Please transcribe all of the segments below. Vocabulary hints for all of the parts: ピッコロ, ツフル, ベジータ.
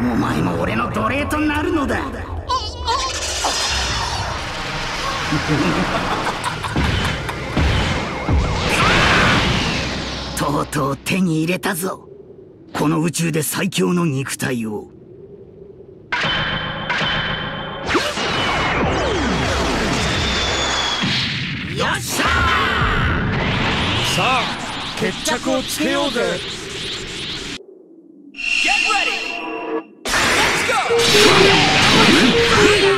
お前も俺の奴隷となるのだ。とうとう手に入れたぞ。この宇宙で最強の肉体を。 よっしゃー！ さあ、決着をつけようぜ。 Get ready! Let's go! いけ！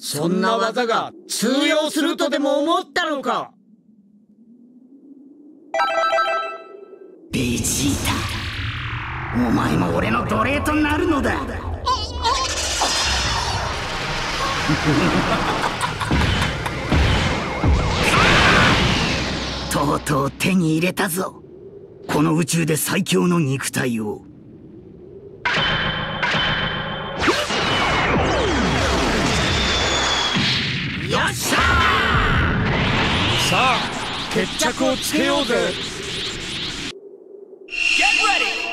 そんな技が通用するとでも思ったのか。ベジータ、お前も俺の奴隷となるのだ。とうとう手に入れたぞ。この宇宙で最強の肉体を。 よっしゃー！ さあ、決着をつけようぜ。 Get ready!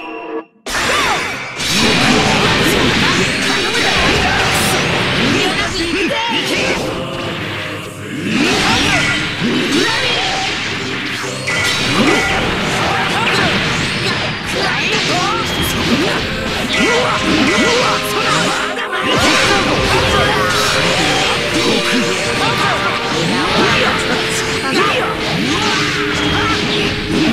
Go!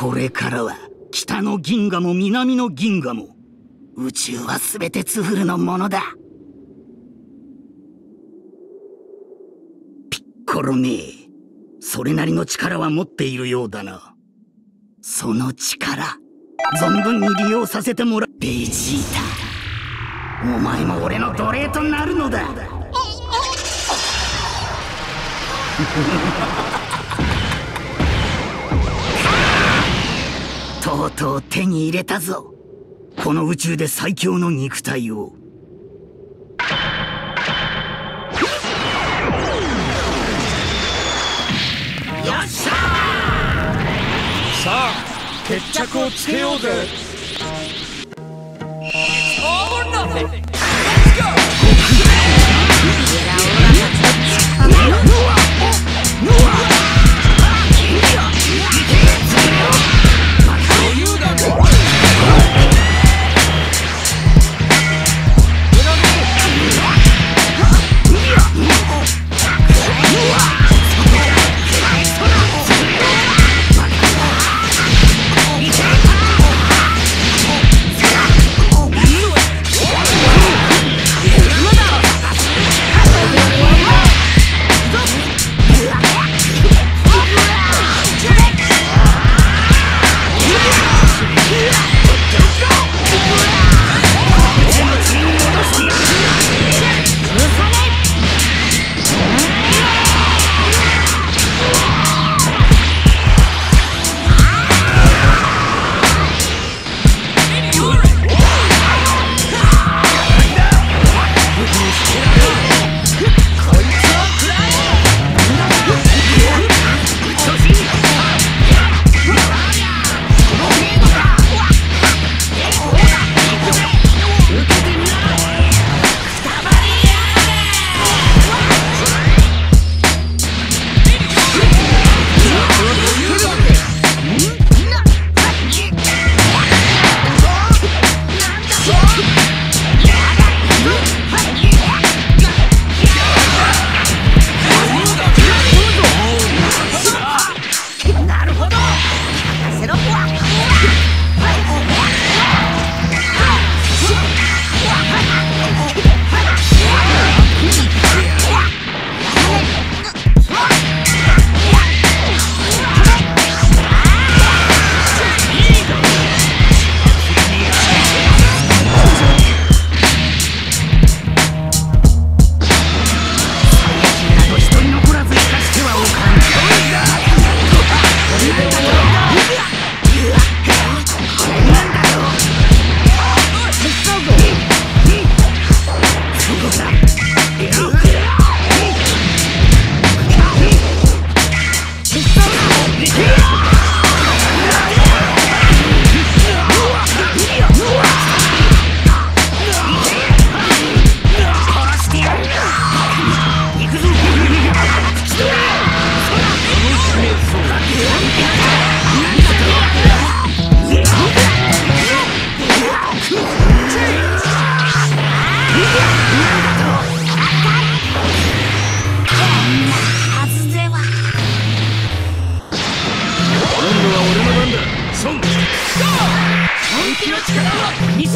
これからは北の銀河も南の銀河も宇宙は全てツフルのものだ。ピッコロめ、それなりの力は持っているようだな。その力存分に利用させてもらう。ベジータ、お前も俺の奴隷となるのだ。とうとう手に入れたぞ、この宇宙で最強の肉体を。よっしゃー！さあ決着をつけようぜ。こい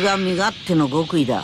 つが身勝手の極意だ。